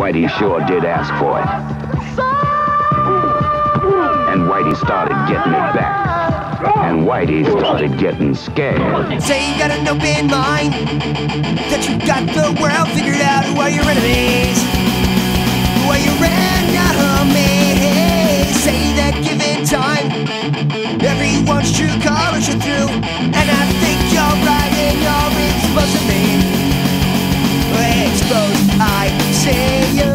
Whitey sure did ask for it. And Whitey started getting it back. And Whitey started getting scared. Say you got an open mind, that you got the world figured out. Who are your enemies? Who are your enemies? Say that given time, everyone's true colors are through. And I think you're right and you're exposed to me. Exposed, I see you.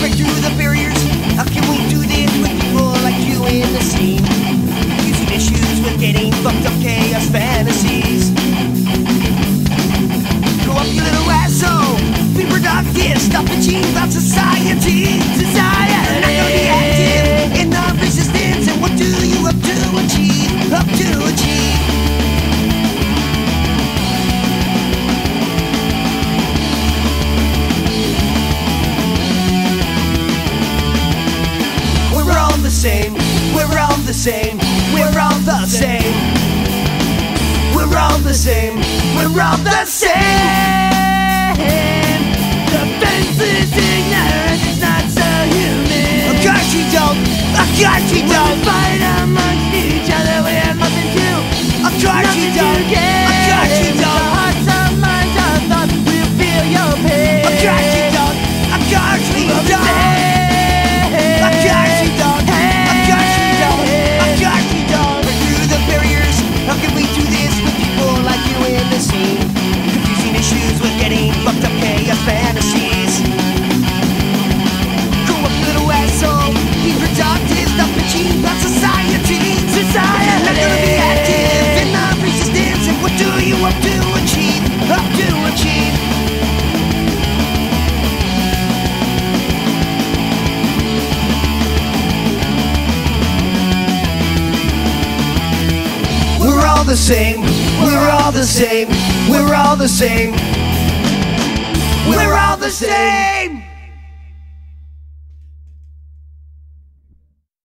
Break through the barriers. How can we do this with people like you in the scene? Using issues with getting fucked up chaos fantasies. Grow up, you little asshole. Be productive. Stop the cheat about society. Desire. And I'm gonna be active in the resistance. And what do you up to achieve? Up to achieve. We're all the same. We're all the same. We're all the same. We're all the same, we're all the same. Defenseless ignorance is not so human. Of course we don't, of course we don't. We fight amongst each other, we have nothing to do. Of course we don't, of course we don't. Our hearts and minds are thoughts, we'll feel your pain. Of course we don't, of course we don't. Of course we don't, of course we don't. Of course we don't. Break through the barriers, how can we do this? Like you in the scene, confusing issues with getting fucked up chaos fantasies. Grow up, little asshole. Be productive, stop bitching about society. Society. You're not gonna be active in the resistance. And what do you up to achieve? Up to achieve. We're all the same. We're all the same, we're all the same, we're all the same.